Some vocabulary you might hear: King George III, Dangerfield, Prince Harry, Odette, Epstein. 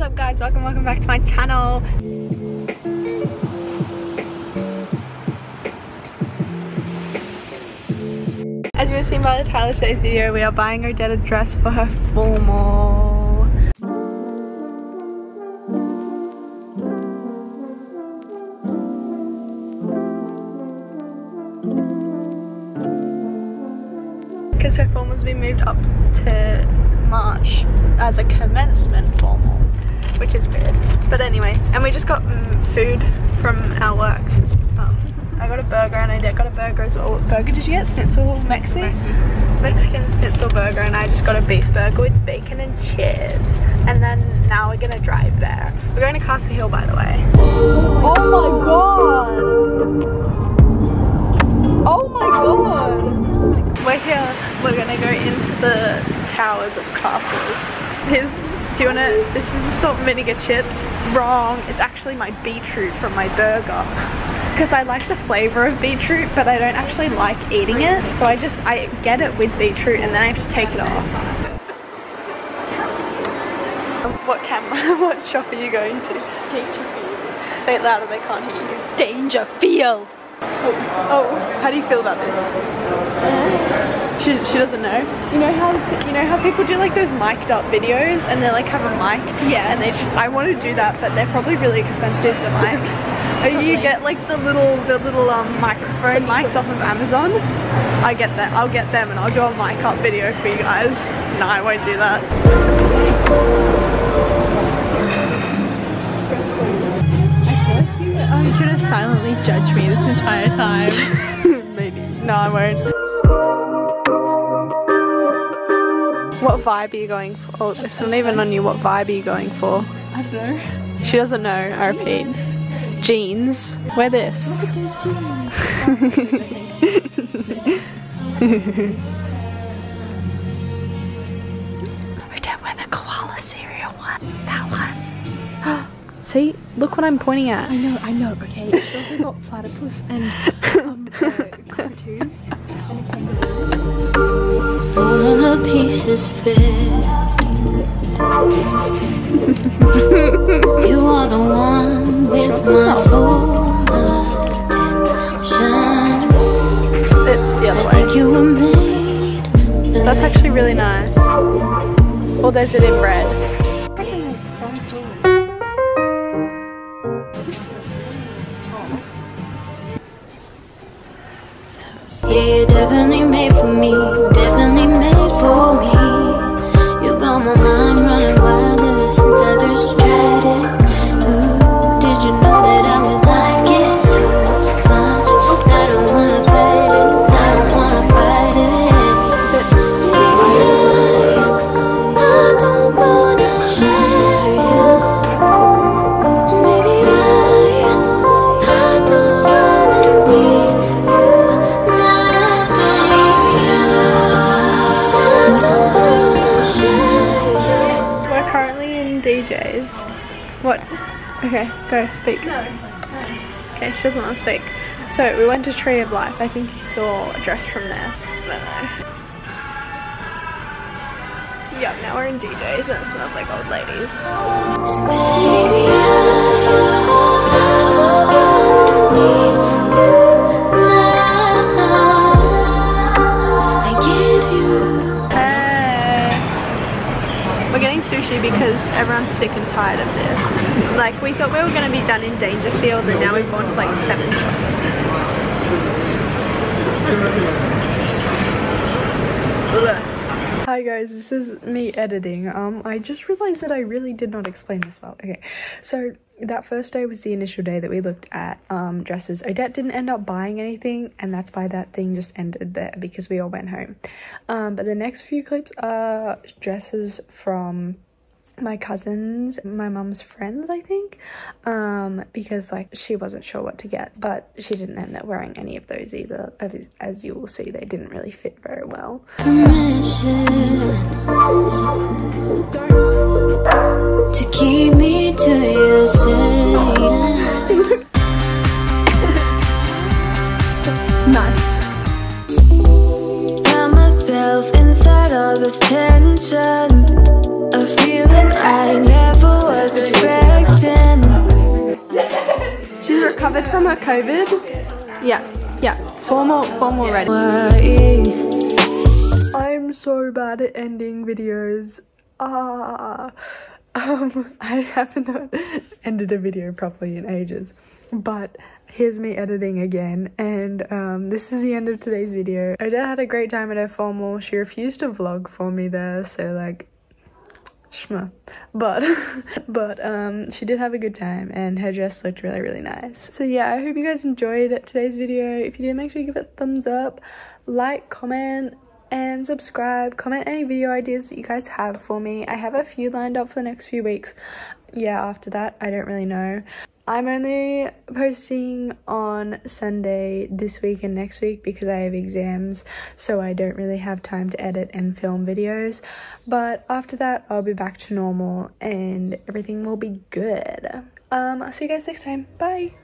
What's up, guys? Welcome back to my channel. As you were seeing by the title of today's video, we are buying Odette a dress for her formal. Because her formal's been moved up to March as a commencement formal, which is weird. But anyway, and we just got food from our work. I got a burger and Odette got a burger as well. What burger did you get? Schnitzel Mexi? Mexican schnitzel burger, and I just got a beef burger with bacon and cheese. And then now we're gonna drive there. We're going to Castle Hill, by the way. Oh my god! We're here, we're gonna go into the towers of castles. This is salt vinegar chips. Wrong, it's actually my beetroot from my burger. Because I like the flavor of beetroot, but I don't actually like eating it. So I get it with beetroot and then I have to take it off. What shop are you going to? Dangerfield. Say it louder, they can't hear you. Dangerfield! Oh, how do you feel about this? She doesn't know. You know how people do like those mic'd up videos and they like have a mic? Yeah. And I want to do that, but they're probably really expensive, the mics. Or you get like the little microphone mics off of Amazon. I get that. I'll get them and I'll do a mic up video for you guys. No, I won't do that. Oh, you're gonna silently judge me this entire time. Maybe. No, I won't. What vibe are you going for? Oh, this one even on you. What vibe are you going for? I don't know. She doesn't know, I repeat. Jeans. Wear this. We don't wear the koala cereal one. That one. See, look what I'm pointing at. I know, okay. It's also got platypus and cartoon and a kangaroo. All the pieces fit. You are the one with my full attention. It's the other way. I think you were made. That's actually really nice. Or there's it in red. Yeah, you're definitely made for me, definitely made for me. You got my mind running wild ever since I first tried it. Ooh, did you know that I would like it so much? I don't wanna fight it, I don't wanna fight it. Baby, I don't wanna share you. And baby, I don't wanna need you. DJs. What? Okay, go speak. No, it's fine. No. Okay, she doesn't want to speak. So we went to Tree of Life. I think you saw a dress from there. I don't know. Yeah, now we're in DJs and it smells like old ladies. Sushi because everyone's sick and tired of this. Like, we thought we were going to be done in Dangerfield and now we've gone to like 7 shops. Hi guys, this is me editing. I just realized that I really did not explain this well. Okay, so that first day was the initial day that we looked at dresses. Odette didn't end up buying anything, and that's why that thing just ended there because we all went home. But the next few clips are dresses from my cousins, my mum's friends, I think, because like she wasn't sure what to get, but she didn't end up wearing any of those either. As you will see, they didn't really fit very well. Permission to keep me to yourself. Nice. Found myself inside all this tension. A feeling I never was her COVID. Yeah. Formal ready. I'm so bad at ending videos. I haven't ended a video properly in ages, but here's me editing again, and this is the end of today's video. Odette had a great time at her formal. She refused to vlog for me there, so like schma, but she did have a good time and her dress looked really nice. So yeah, I hope you guys enjoyed today's video. If you did, make sure you give it a thumbs up, like, comment and subscribe. Comment any video ideas that you guys have for me. I have a few lined up for the next few weeks. Yeah, after that I don't really know. I'm only posting on Sunday this week and next week because I have exams, so I don't really have time to edit and film videos, but after that I'll be back to normal and everything will be good. I'll see you guys next time. Bye.